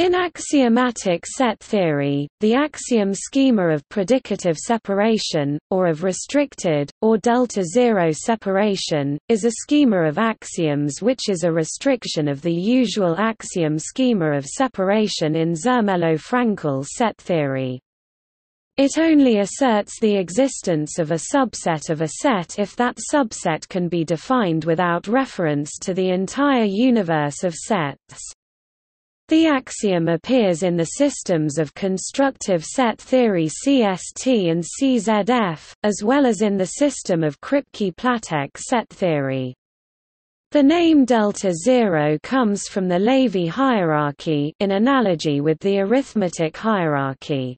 In axiomatic set theory, the axiom schema of predicative separation, or of restricted, or delta-zero separation, is a schema of axioms which is a restriction of the usual axiom schema of separation in Zermelo–Fraenkel set theory. It only asserts the existence of a subset of a set if that subset can be defined without reference to the entire universe of sets. The axiom appears in the systems of constructive set theory CST and CZF, as well as in the system of Kripke–Platek set theory. The name delta-0 comes from the Lévy hierarchy, in analogy with the arithmetic hierarchy.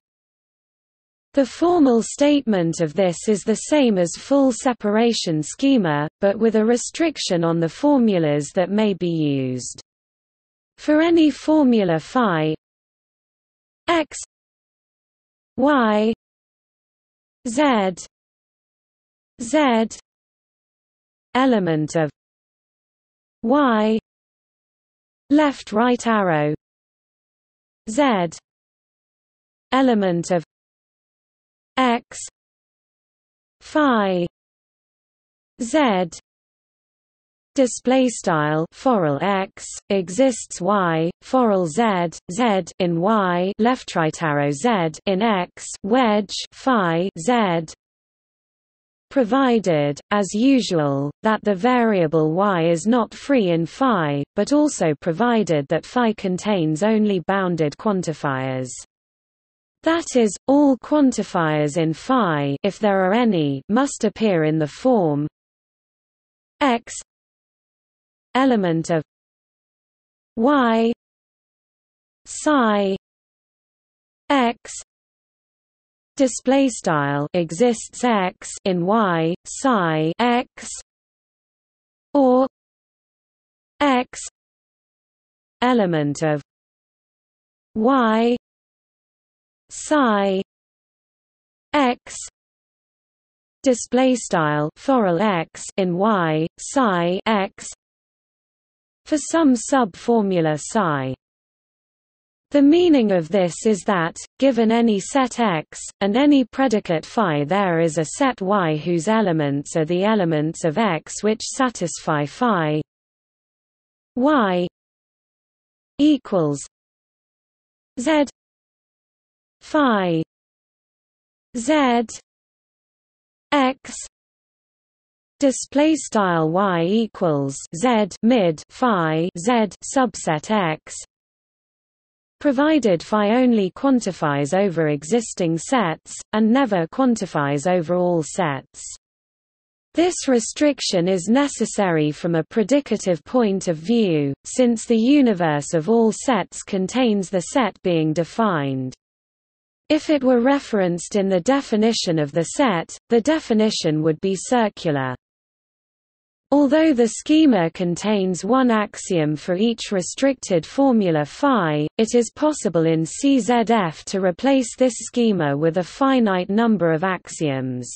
The formal statement of this is the same as full separation schema, but with a restriction on the formulas that may be used. For any formula phi x y z z element of y left right arrow z element of x phi z display style foral x exists y foral z z in y left right arrow z in x wedge phi z, provided, as usual, that the variable y is not free in phi, but also provided that phi contains only bounded quantifiers. That is, all quantifiers in phi, if there are any, must appear in the form x element of y psi x display style exists x in y psi x or x element of y psi x display style foral x in y psi x for some sub-formula psi. The meaning of this is that, given any set X, and any predicate phi, there is a set Y whose elements are the elements of X which satisfy phi. Y equals Z phi Z X display style y equals z mid phi z subset x, provided phi only quantifies over existing sets and never quantifies over all sets. This restriction is necessary from a predicative point of view, since the universe of all sets contains the set being defined. If it were referenced in the definition of the set, the definition would be circular. Although the schema contains one axiom for each restricted formula phi, it is possible in CZF to replace this schema with a finite number of axioms.